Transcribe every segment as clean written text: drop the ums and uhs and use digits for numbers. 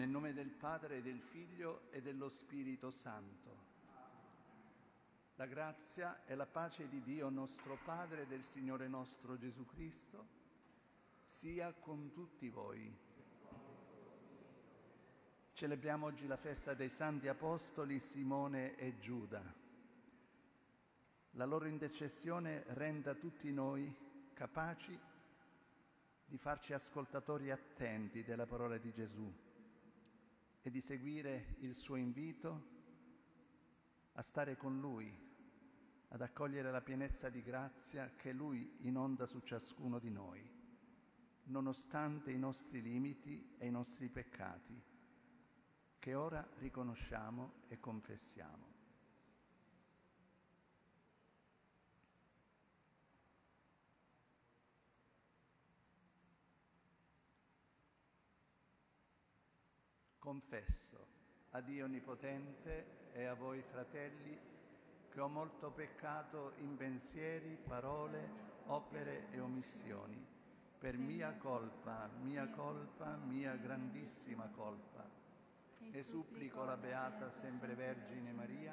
Nel nome del Padre, e del Figlio e dello Spirito Santo. La grazia e la pace di Dio nostro Padre e del Signore nostro Gesù Cristo sia con tutti voi. Celebriamo oggi la festa dei Santi Apostoli Simone e Giuda. La loro intercessione renda tutti noi capaci di farci ascoltatori attenti della parola di Gesù e di seguire il suo invito a stare con Lui, ad accogliere la pienezza di grazia che Lui inonda su ciascuno di noi, nonostante i nostri limiti e i nostri peccati, che ora riconosciamo e confessiamo. Confesso a Dio Onnipotente e a voi fratelli che ho molto peccato in pensieri, parole, opere e omissioni, per mia grandissima colpa, e supplico la Beata Sempre Vergine Maria,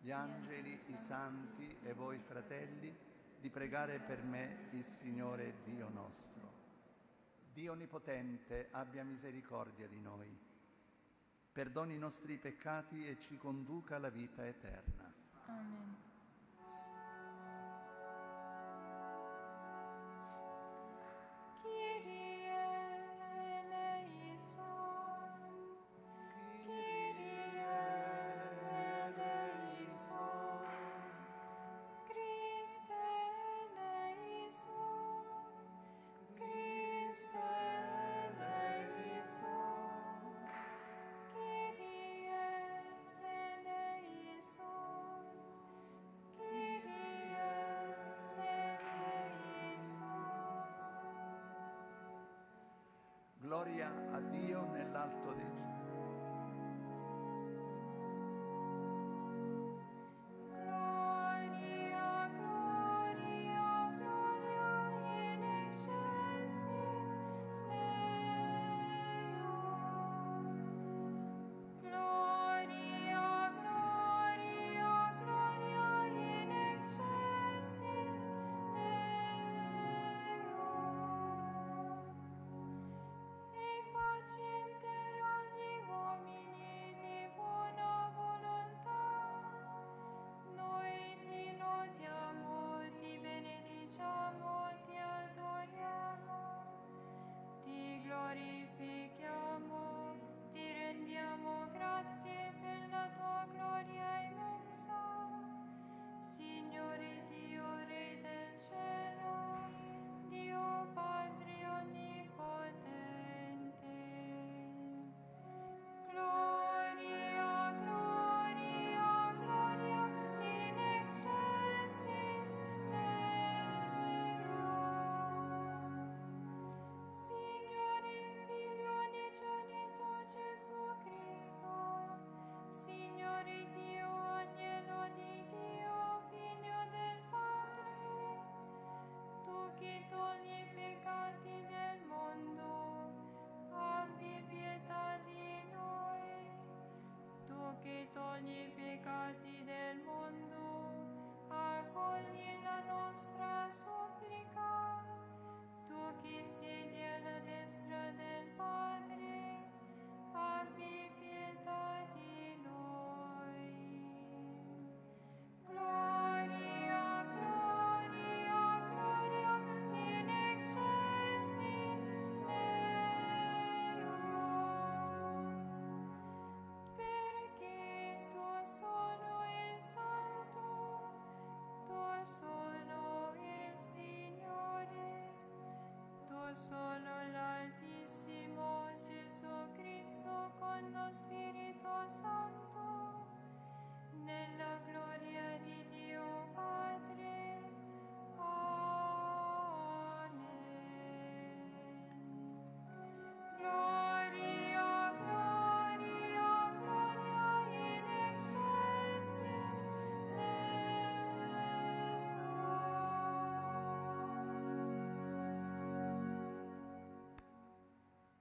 gli angeli, i santi e voi fratelli di pregare per me il Signore Dio nostro. Dio Onnipotente abbia misericordia di noi, perdoni i nostri peccati e ci conduca alla vita eterna. Amen. Gloria a Dio nell'alto dei cieli.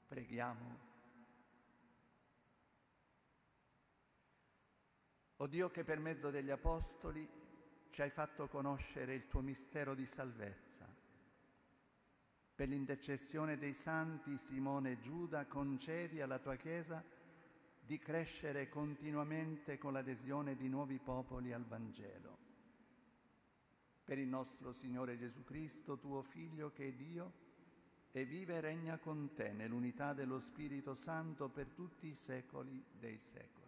Preghiamo. O Dio che per mezzo degli Apostoli ci hai fatto conoscere il tuo mistero di salvezza, per l'intercessione dei santi Simone e Giuda concedi alla tua Chiesa di crescere continuamente con l'adesione di nuovi popoli al Vangelo. Per il nostro Signore Gesù Cristo, tuo Figlio, che è Dio, e vive e regna con te nell'unità dello Spirito Santo per tutti i secoli dei secoli.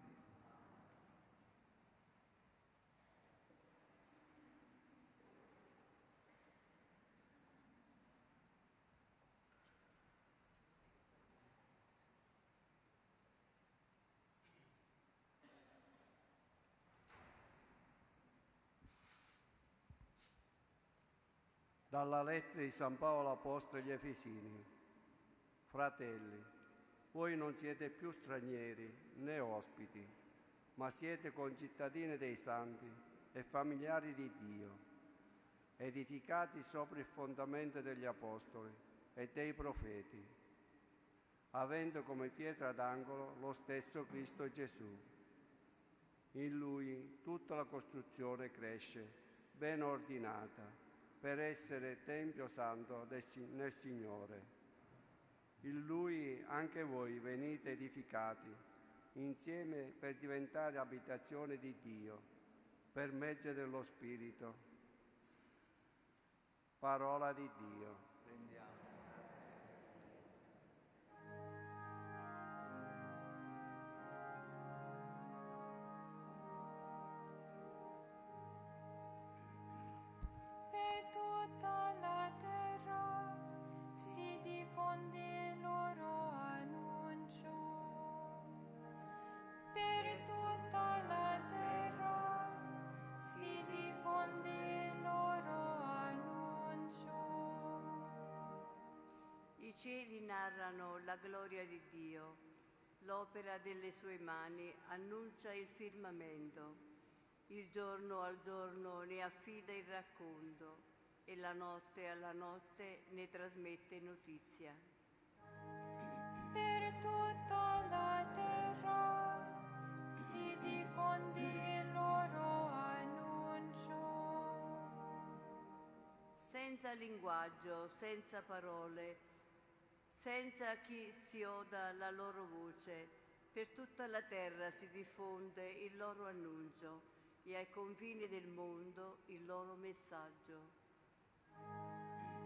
Dalla lettera di San Paolo Apostolo agli Efesini. Fratelli, voi non siete più stranieri né ospiti, ma siete concittadini dei santi e familiari di Dio, edificati sopra il fondamento degli Apostoli e dei Profeti, avendo come pietra d'angolo lo stesso Cristo Gesù. In Lui tutta la costruzione cresce, ben ordinata, per essere Tempio Santo nel Signore. In Lui anche voi venite edificati insieme per diventare abitazione di Dio, per mezzo dello Spirito. Parola di Dio. I cieli narrano la gloria di Dio, l'opera delle sue mani annuncia il firmamento, il giorno al giorno ne affida il racconto e la notte alla notte ne trasmette notizia. Per tutta la terra si diffonde il loro annuncio. Senza linguaggio, senza parole, senza chi si oda la loro voce, per tutta la terra si diffonde il loro annuncio e ai confini del mondo il loro messaggio.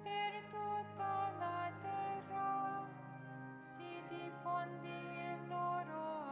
Per tutta la terra si diffonde il loro annuncio.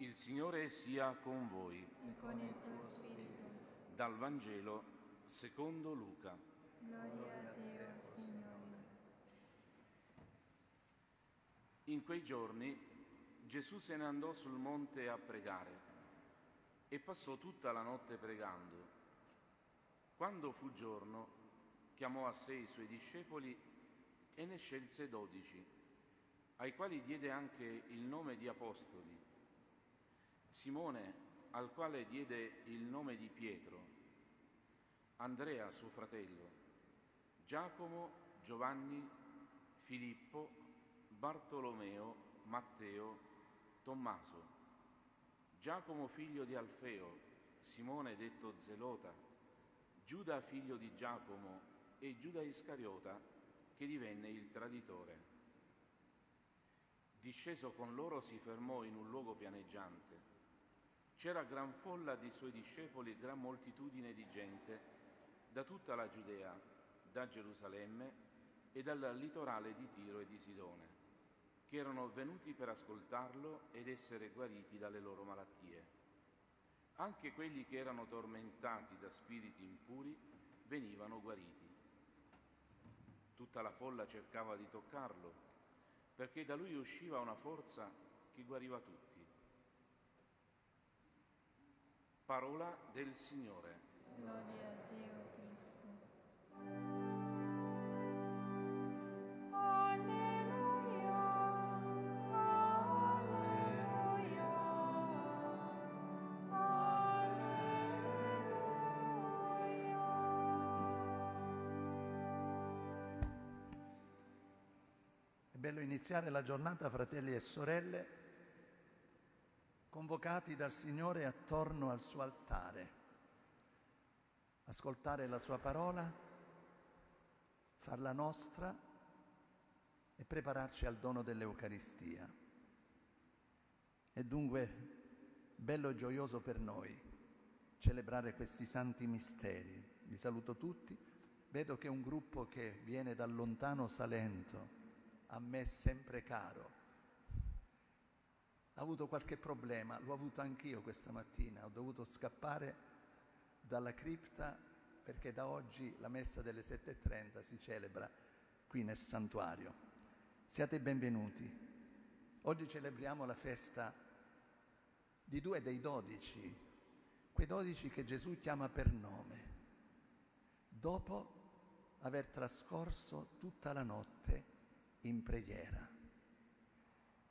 Il Signore sia con voi. E con il tuo spirito. Dal Vangelo secondo Luca. Gloria a Dio, Signore. In quei giorni Gesù se ne andò sul monte a pregare e passò tutta la notte pregando. Quando fu giorno, chiamò a sé i suoi discepoli e ne scelse 12, ai quali diede anche il nome di apostoli. Simone, al quale diede il nome di Pietro, Andrea suo fratello, Giacomo, Giovanni, Filippo, Bartolomeo, Matteo, Tommaso, Giacomo figlio di Alfeo, Simone detto Zelota, Giuda figlio di Giacomo e Giuda Iscariota che divenne il traditore. Disceso con loro si fermò in un luogo pianeggiante. C'era gran folla di suoi discepoli e gran moltitudine di gente da tutta la Giudea, da Gerusalemme e dal litorale di Tiro e di Sidone. che erano venuti per ascoltarlo ed essere guariti dalle loro malattie. Anche quelli che erano tormentati da spiriti impuri venivano guariti. Tutta la folla cercava di toccarlo, perché da lui usciva una forza che guariva tutti. Parola del Signore. Gloria a Dio Cristo. Bello iniziare la giornata, fratelli e sorelle, convocati dal Signore attorno al suo altare, ascoltare la sua parola, farla nostra e prepararci al dono dell'Eucaristia. È dunque bello e gioioso per noi celebrare questi santi misteri. Vi saluto tutti, vedo che un gruppo che viene dal lontano Salento, a me è sempre caro. Ha avuto qualche problema, l'ho avuto anch'io questa mattina, ho dovuto scappare dalla cripta perché da oggi la messa delle 7:30 si celebra qui nel santuario. Siate benvenuti. Oggi celebriamo la festa di 2 dei 12, quei 12 che Gesù chiama per nome, dopo aver trascorso tutta la notte in preghiera.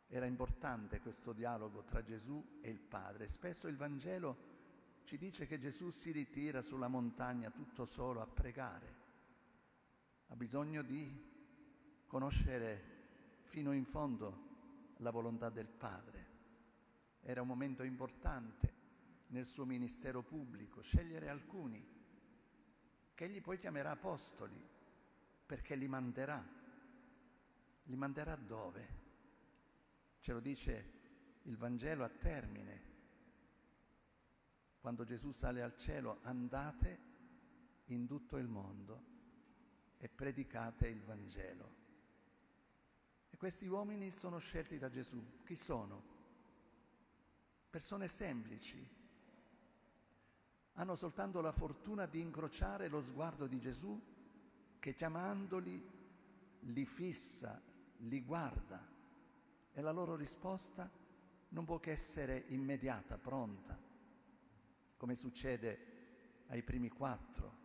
Era importante questo dialogo tra Gesù e il Padre. Spesso il Vangelo ci dice che Gesù si ritira sulla montagna tutto solo a pregare. Ha bisogno di conoscere fino in fondo la volontà del Padre. Era un momento importante nel suo ministero pubblico, scegliere alcuni che egli poi chiamerà apostoli, perché li manderà. Li manderà dove? Ce lo dice il Vangelo a termine. Quando Gesù sale al cielo, andate in tutto il mondo e predicate il Vangelo. E questi uomini sono scelti da Gesù. Chi sono? Persone semplici. Hanno soltanto la fortuna di incrociare lo sguardo di Gesù che, chiamandoli, li fissa, li guarda, e la loro risposta non può che essere immediata, pronta, come succede ai primi 4,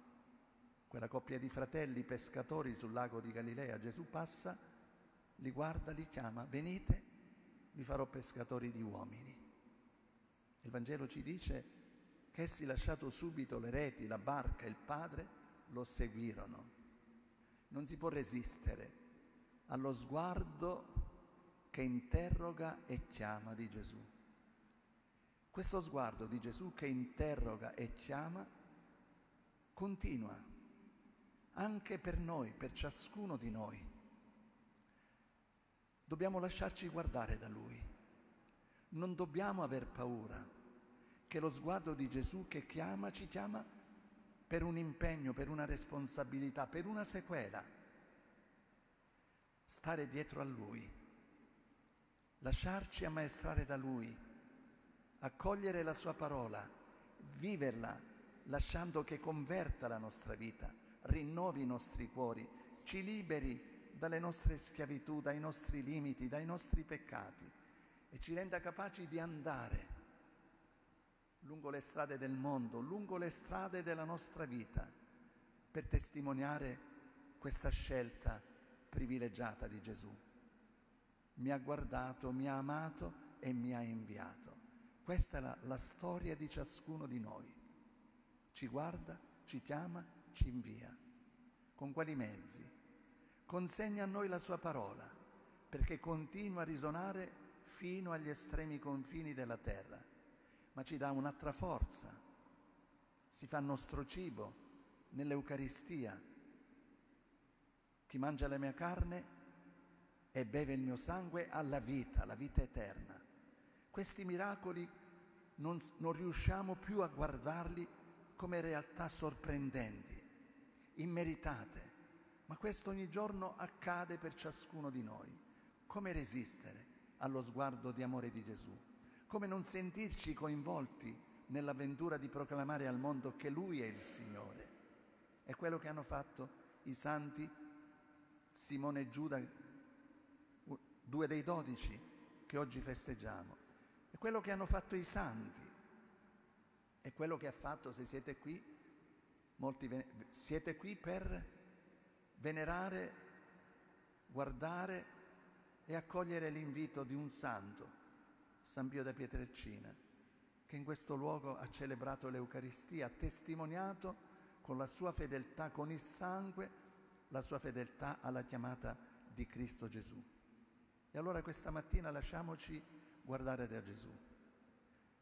quella coppia di fratelli pescatori sul lago di Galilea. Gesù passa, li guarda, li chiama: venite, vi farò pescatori di uomini. Il Vangelo ci dice che essi, lasciato subito le reti, la barca e il Padre, lo seguirono. Non si può resistere allo sguardo che interroga e chiama di Gesù. Questo sguardo di Gesù che interroga e chiama continua anche per noi, per ciascuno di noi. Dobbiamo lasciarci guardare da Lui. Non dobbiamo aver paura che lo sguardo di Gesù che chiama ci chiama per un impegno, per una responsabilità, per una sequela. Stare dietro a Lui, lasciarci ammaestrare da Lui, accogliere la Sua parola, viverla, lasciando che converta la nostra vita, rinnovi i nostri cuori, ci liberi dalle nostre schiavitù, dai nostri limiti, dai nostri peccati, e ci renda capaci di andare lungo le strade del mondo, lungo le strade della nostra vita, per testimoniare questa scelta privilegiata di Gesù. Mi ha guardato, mi ha amato e mi ha inviato. Questa è la storia di ciascuno di noi. Ci guarda, ci chiama, ci invia. Con quali mezzi? Consegna a noi la sua parola, perché continua a risuonare fino agli estremi confini della terra, ma ci dà un'altra forza. Si fa nostro cibo nell'Eucaristia. Chi mangia la mia carne e beve il mio sangue ha la vita eterna. Questi miracoli non riusciamo più a guardarli come realtà sorprendenti, immeritate, ma questo ogni giorno accade per ciascuno di noi. Come resistere allo sguardo di amore di Gesù? Come non sentirci coinvolti nell'avventura di proclamare al mondo che Lui è il Signore? È quello che hanno fatto i santi Simone e Giuda, due dei 12 che oggi festeggiamo. È quello che hanno fatto i santi. È quello che ha fatto, se siete qui, molti siete qui per venerare, guardare e accogliere l'invito di un santo, San Pio da Pietrelcina, che in questo luogo ha celebrato l'Eucaristia, ha testimoniato con la sua fedeltà, con il sangue, la sua fedeltà alla chiamata di Cristo Gesù. E allora questa mattina lasciamoci guardare da Gesù.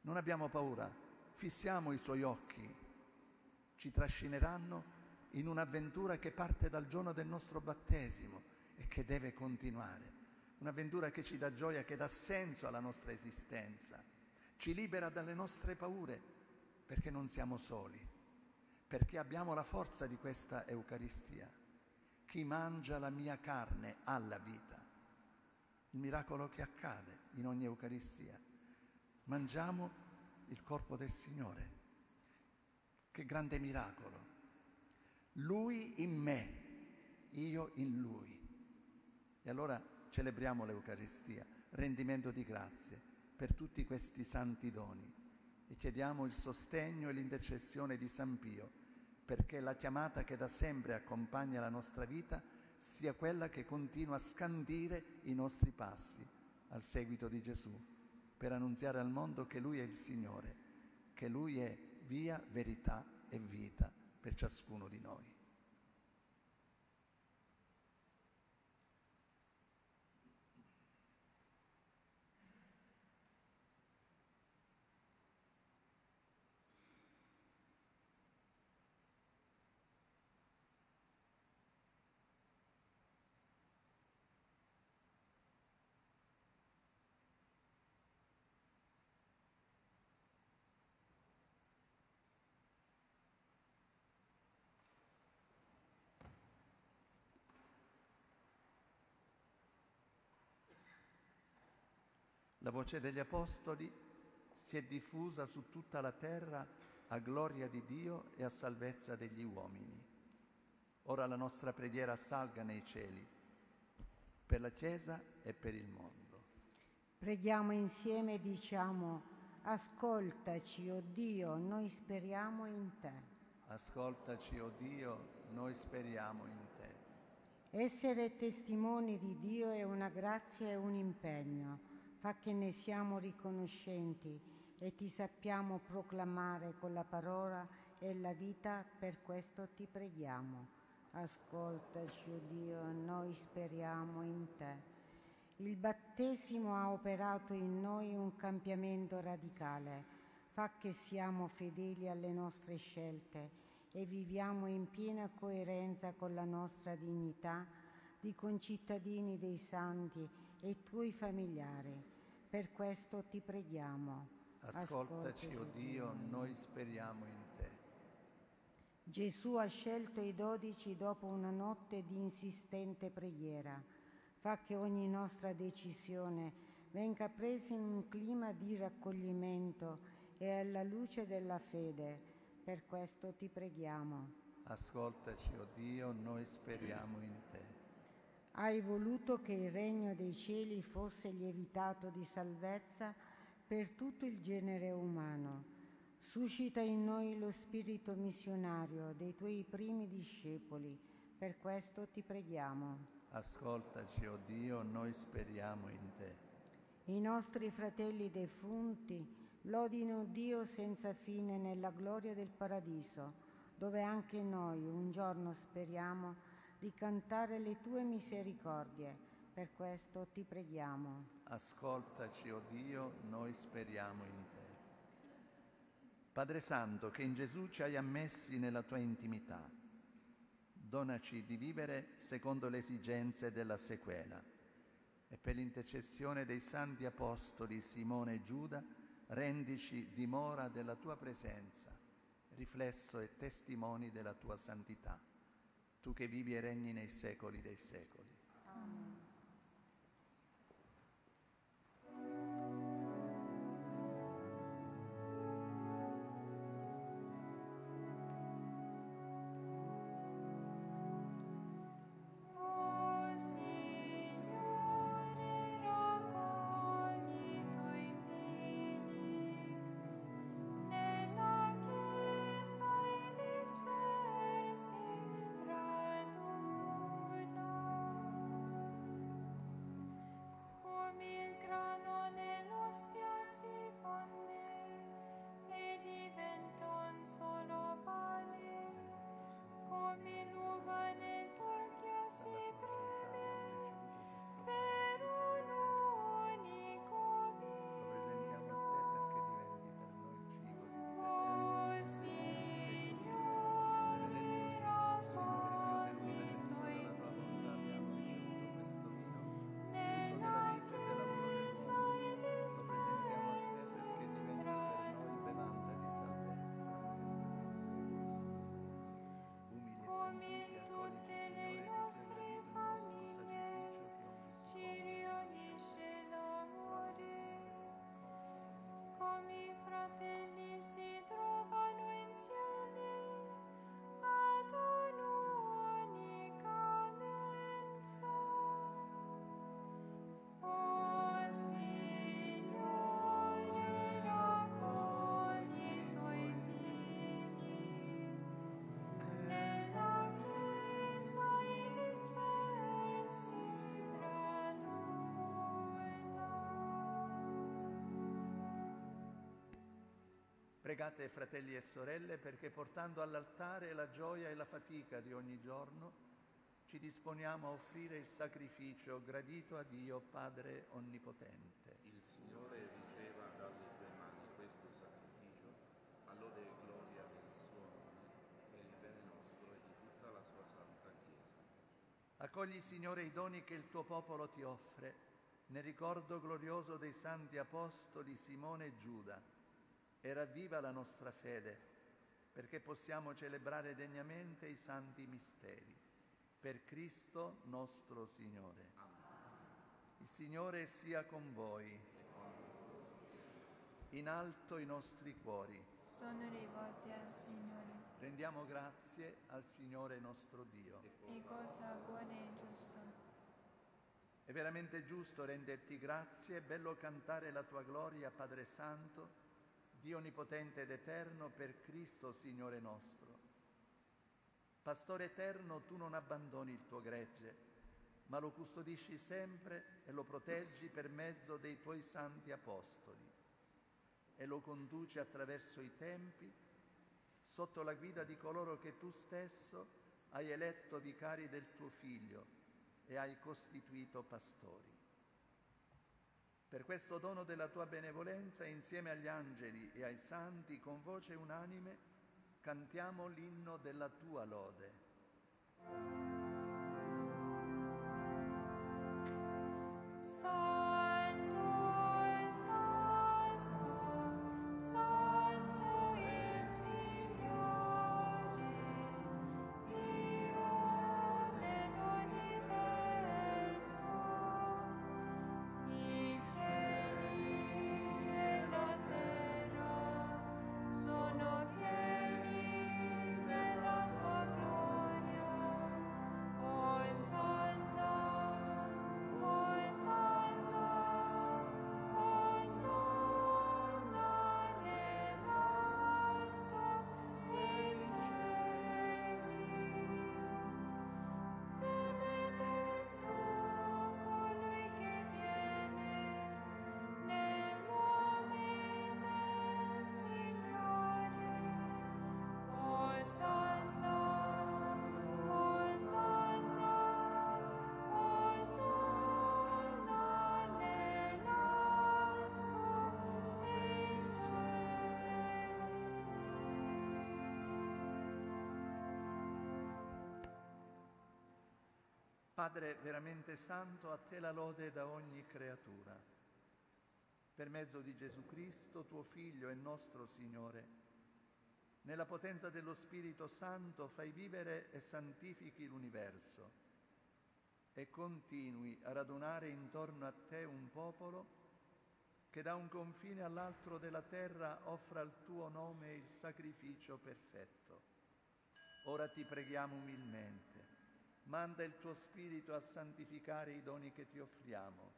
Non abbiamo paura, fissiamo i suoi occhi, ci trascineranno in un'avventura che parte dal giorno del nostro battesimo e che deve continuare. Un'avventura che ci dà gioia, che dà senso alla nostra esistenza, ci libera dalle nostre paure, perché non siamo soli, perché abbiamo la forza di questa Eucaristia. Chi mangia la mia carne ha la vita. Il miracolo che accade in ogni Eucaristia. Mangiamo il corpo del Signore. Che grande miracolo. Lui in me, io in Lui. E allora celebriamo l'Eucaristia, rendimento di grazie per tutti questi santi doni, e chiediamo il sostegno e l'intercessione di San Pio, perché la chiamata che da sempre accompagna la nostra vita sia quella che continua a scandire i nostri passi al seguito di Gesù, per annunziare al mondo che Lui è il Signore, che Lui è via, verità e vita per ciascuno di noi. La voce degli Apostoli si è diffusa su tutta la terra a gloria di Dio e a salvezza degli uomini. Ora la nostra preghiera salga nei cieli, per la Chiesa e per il mondo. Preghiamo insieme e diciamo: ascoltaci, o Dio, noi speriamo in Te. Ascoltaci, o Dio, noi speriamo in Te. Essere testimoni di Dio è una grazia e un impegno. Fa che ne siamo riconoscenti e ti sappiamo proclamare con la parola e la vita, per questo ti preghiamo. Ascoltaci, o Dio, noi speriamo in Te. Il battesimo ha operato in noi un cambiamento radicale. Fa che siamo fedeli alle nostre scelte e viviamo in piena coerenza con la nostra dignità di concittadini dei santi e Tuoi familiari. Per questo ti preghiamo. Ascoltaci, o Dio, noi speriamo in Te. Gesù ha scelto i 12 dopo una notte di insistente preghiera. Fa che ogni nostra decisione venga presa in un clima di raccoglimento e alla luce della fede. Per questo ti preghiamo. Ascoltaci, o Dio, noi speriamo in Te. Hai voluto che il regno dei cieli fosse lievitato di salvezza per tutto il genere umano. Suscita in noi lo spirito missionario dei Tuoi primi discepoli. Per questo ti preghiamo. Ascoltaci, o Dio, noi speriamo in Te. I nostri fratelli defunti lodino Dio senza fine nella gloria del paradiso, dove anche noi un giorno speriamo di cantare le Tue misericordie. Per questo ti preghiamo. Ascoltaci, o Dio, noi speriamo in Te. Padre Santo, che in Gesù ci hai ammessi nella Tua intimità, donaci di vivere secondo le esigenze della sequela, e per l'intercessione dei Santi Apostoli Simone e Giuda rendici dimora della Tua presenza, riflesso e testimoni della Tua santità. Tu che vivi e regni nei secoli dei secoli. Amen. Pregate, fratelli e sorelle, perché portando all'altare la gioia e la fatica di ogni giorno, ci disponiamo a offrire il sacrificio gradito a Dio Padre Onnipotente. Il Signore riceva dalle tue mani questo sacrificio, all'ode e gloria del suo nome, per il bene nostro e di tutta la sua santa Chiesa. Accogli, Signore, i doni che il tuo popolo ti offre, nel ricordo glorioso dei santi apostoli Simone e Giuda, e ravviva la nostra fede, perché possiamo celebrare degnamente i santi misteri. Per Cristo nostro Signore. Amen. Il Signore sia con voi. In alto i nostri cuori. Sono rivolti al Signore. Rendiamo grazie al Signore nostro Dio. È cosa buona e giusta. È veramente giusto renderti grazie, è bello cantare la tua gloria, Padre Santo, Dio Onnipotente ed Eterno, per Cristo Signore nostro. Pastore eterno, tu non abbandoni il tuo gregge, ma lo custodisci sempre e lo proteggi per mezzo dei tuoi santi apostoli e lo conduci attraverso i tempi sotto la guida di coloro che tu stesso hai eletto vicari del tuo Figlio e hai costituito pastori. Per questo dono della tua benevolenza, insieme agli angeli e ai santi, con voce unanime, cantiamo l'inno della tua lode. Padre veramente santo, a te la lode da ogni creatura. Per mezzo di Gesù Cristo, tuo Figlio e nostro Signore, nella potenza dello Spirito Santo fai vivere e santifichi l'universo e continui a radunare intorno a te un popolo che da un confine all'altro della terra offra al tuo nome il sacrificio perfetto. Ora ti preghiamo umilmente. Manda il tuo Spirito a santificare i doni che ti offriamo,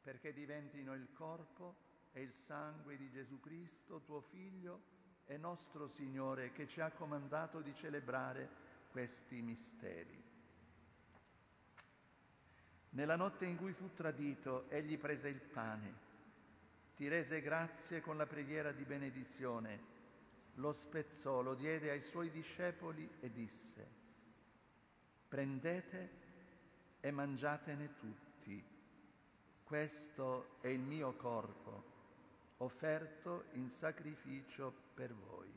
perché diventino il corpo e il sangue di Gesù Cristo, tuo Figlio e nostro Signore, che ci ha comandato di celebrare questi misteri. Nella notte in cui fu tradito, egli prese il pane, ti rese grazie con la preghiera di benedizione, lo spezzò, lo diede ai suoi discepoli e disse: prendete e mangiatene tutti, questo è il mio corpo, offerto in sacrificio per voi.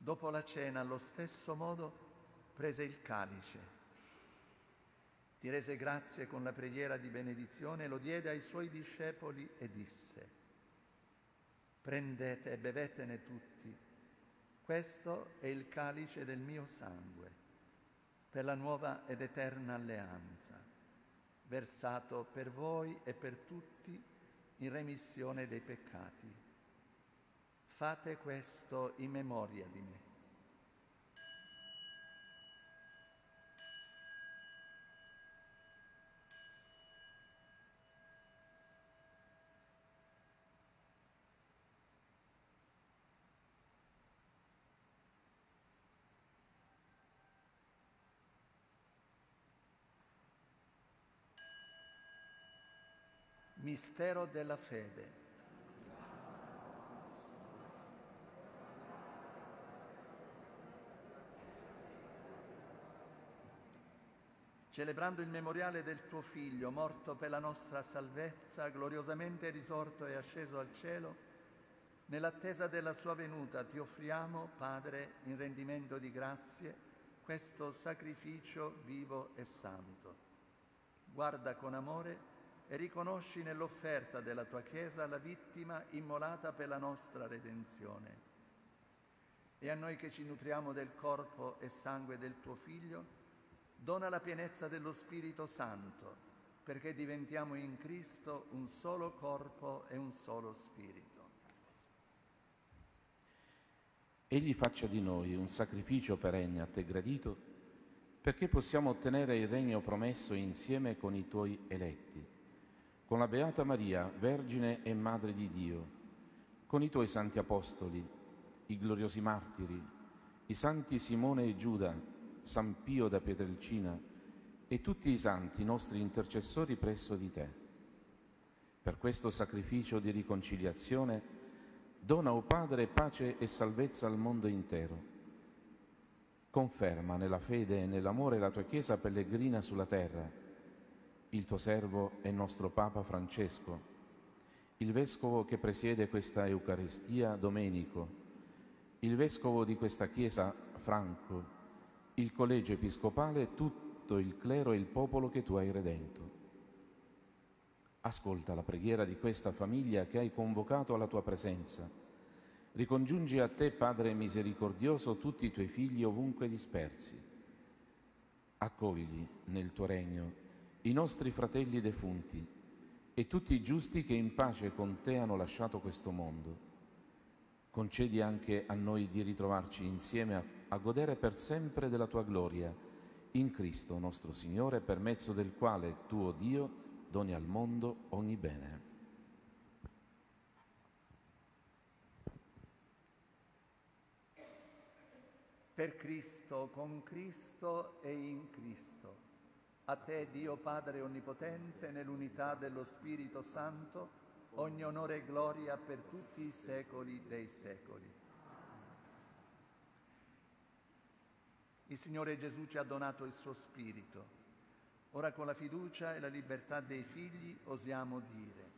Dopo la cena, allo stesso modo, prese il calice, ti rese grazie con la preghiera di benedizione, lo diede ai suoi discepoli e disse: prendete e bevetene tutti, questo è il calice del mio sangue, per la nuova ed eterna alleanza, versato per voi e per tutti in remissione dei peccati. Fate questo in memoria di me. Mistero della fede. Celebrando il memoriale del tuo Figlio, morto per la nostra salvezza, gloriosamente risorto e asceso al cielo, nell'attesa della sua venuta ti offriamo, Padre, in rendimento di grazie, questo sacrificio vivo e santo. Guarda con amore e riconosci nell'offerta della tua Chiesa la vittima immolata per la nostra redenzione. E a noi che ci nutriamo del corpo e sangue del tuo Figlio, dona la pienezza dello Spirito Santo, perché diventiamo in Cristo un solo corpo e un solo Spirito. Egli faccia di noi un sacrificio perenne a te gradito, perché possiamo ottenere il regno promesso insieme con i tuoi eletti, con la Beata Maria, Vergine e Madre di Dio, con i tuoi santi apostoli, i gloriosi martiri, i santi Simone e Giuda, San Pio da Pietrelcina e tutti i santi nostri intercessori presso di te. Per questo sacrificio di riconciliazione dona, o Padre, pace e salvezza al mondo intero. Conferma nella fede e nell'amore la tua Chiesa pellegrina sulla terra, il tuo servo e nostro Papa Francesco, il Vescovo che presiede questa Eucaristia Domenico, il Vescovo di questa Chiesa Franco, il collegio episcopale, tutto il clero e il popolo che tu hai redento. Ascolta la preghiera di questa famiglia che hai convocato alla tua presenza. Ricongiungi a te, Padre misericordioso, tutti i tuoi figli ovunque dispersi. Accogli nel tuo regno i nostri fratelli defunti e tutti i giusti che in pace con te hanno lasciato questo mondo. Concedi anche a noi di ritrovarci insieme a godere per sempre della tua gloria, in Cristo nostro Signore, per mezzo del quale tu, o Dio, doni al mondo ogni bene. Per Cristo, con Cristo e in Cristo. A te, Dio Padre Onnipotente, nell'unità dello Spirito Santo, ogni onore e gloria per tutti i secoli dei secoli. Il Signore Gesù ci ha donato il suo Spirito. Ora con la fiducia e la libertà dei figli osiamo dire: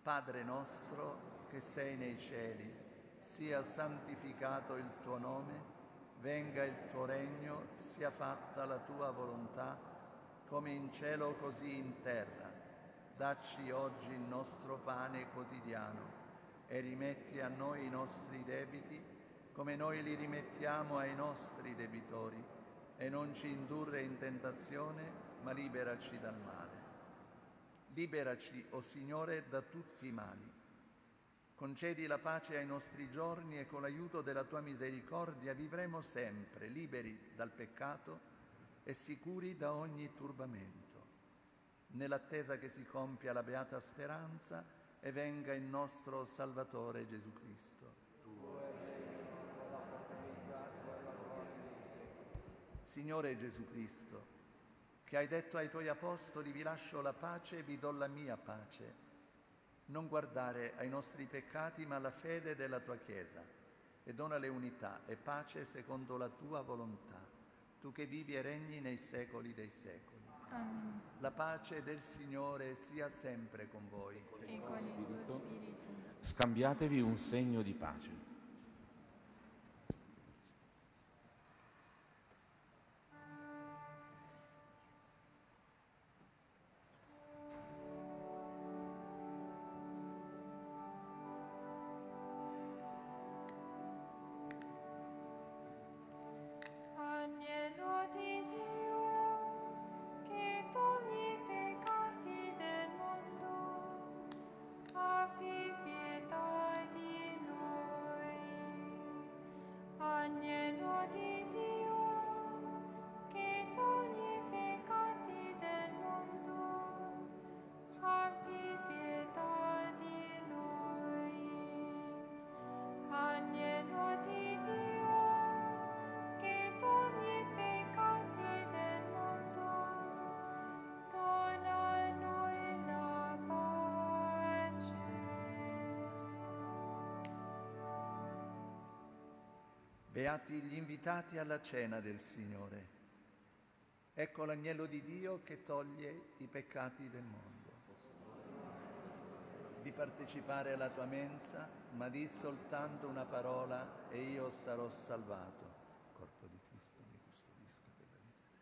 Padre nostro che sei nei cieli, sia santificato il tuo nome, venga il tuo regno, sia fatta la tua volontà, come in cielo così in terra. Dacci oggi il nostro pane quotidiano e rimetti a noi i nostri debiti come noi li rimettiamo ai nostri debitori, e non ci indurre in tentazione, ma liberaci dal male. Liberaci, o Signore, da tutti i mali. Concedi la pace ai nostri giorni e con l'aiuto della tua misericordia vivremo sempre liberi dal peccato e sicuri da ogni turbamento, nell'attesa che si compia la beata speranza e venga il nostro Salvatore Gesù Cristo. Signore Gesù Cristo, che hai detto ai tuoi apostoli: vi lascio la pace e vi do la mia pace, non guardare ai nostri peccati ma alla fede della tua Chiesa, e donale unità e pace secondo la tua volontà, tu che vivi e regni nei secoli dei secoli. Amen. La pace del Signore sia sempre con voi. E con il tuo spirito. Scambiatevi un segno di pace. Abbi pietà di noi. Beati gli invitati alla cena del Signore. Ecco l'agnello di Dio che toglie i peccati del mondo. Di partecipare alla tua mensa, ma di soltanto una parola e io sarò salvato. Corpo di Cristo mi custodisca per la vita eterna.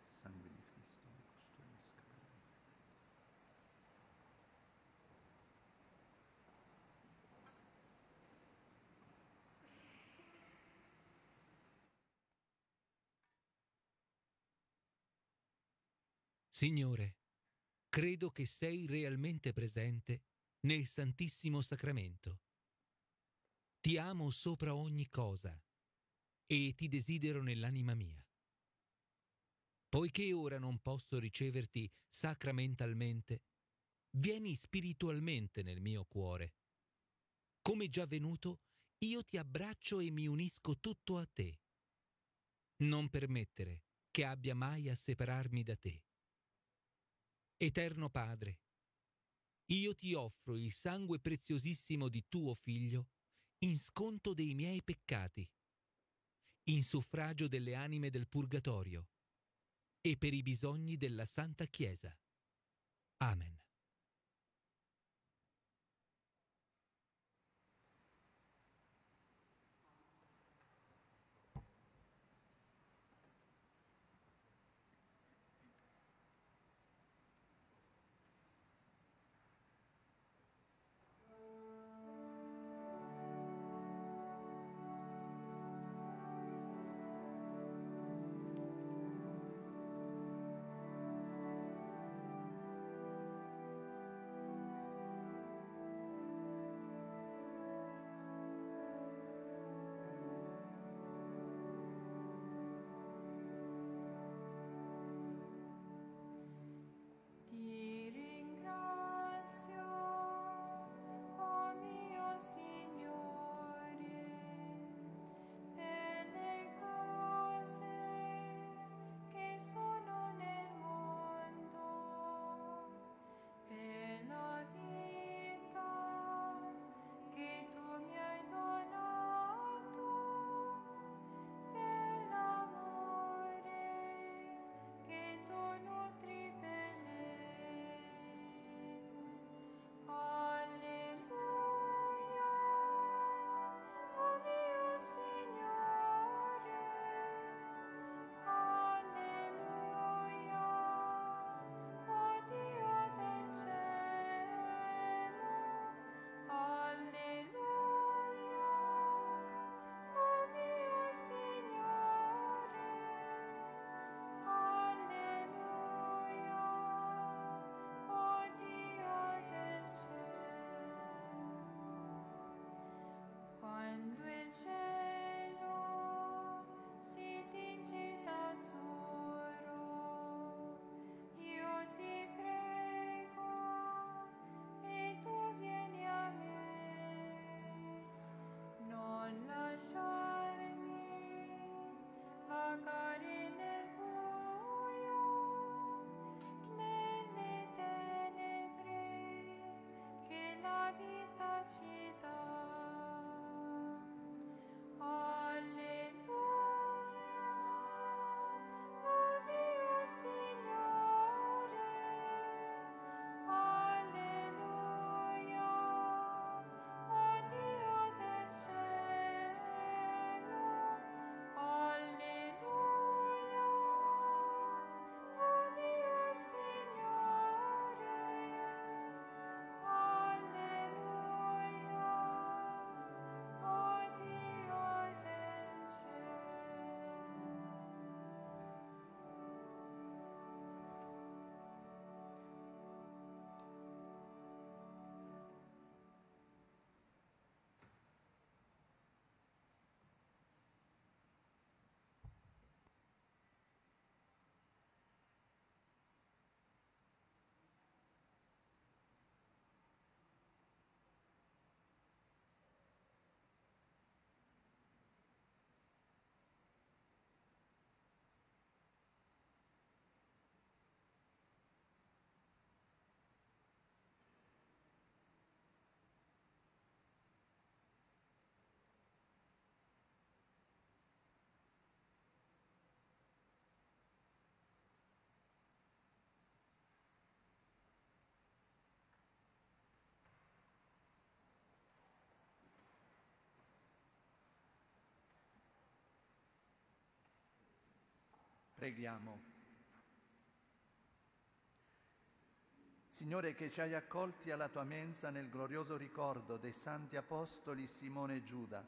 Sangue di Cristo mi custodisca per la vita Signore, credo che sei realmente presente nel Santissimo Sacramento. Ti amo sopra ogni cosa e ti desidero nell'anima mia. Poiché ora non posso riceverti sacramentalmente, vieni spiritualmente nel mio cuore. Come già venuto, io ti abbraccio e mi unisco tutto a te. Non permettere che abbia mai a separarmi da te. Eterno Padre, io ti offro il sangue preziosissimo di tuo Figlio in sconto dei miei peccati, in suffragio delle anime del Purgatorio e per i bisogni della Santa Chiesa. Amen. Preghiamo. Signore, che ci hai accolti alla tua mensa nel glorioso ricordo dei santi apostoli Simone e Giuda,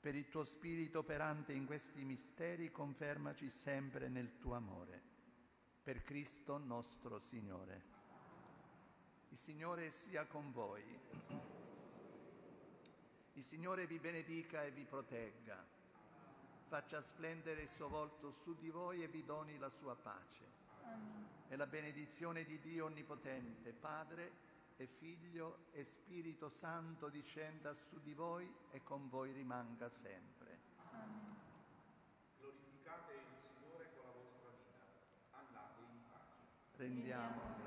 per il tuo spirito operante in questi misteri confermaci sempre nel tuo amore. Per Cristo nostro Signore. Il Signore sia con voi. Il Signore vi benedica e vi protegga. Faccia splendere il suo volto su di voi e vi doni la sua pace. Amen. E la benedizione di Dio Onnipotente, Padre e Figlio e Spirito Santo discenda su di voi e con voi rimanga sempre. Amen. Glorificate il Signore con la vostra vita. Andate in pace. Rendiamo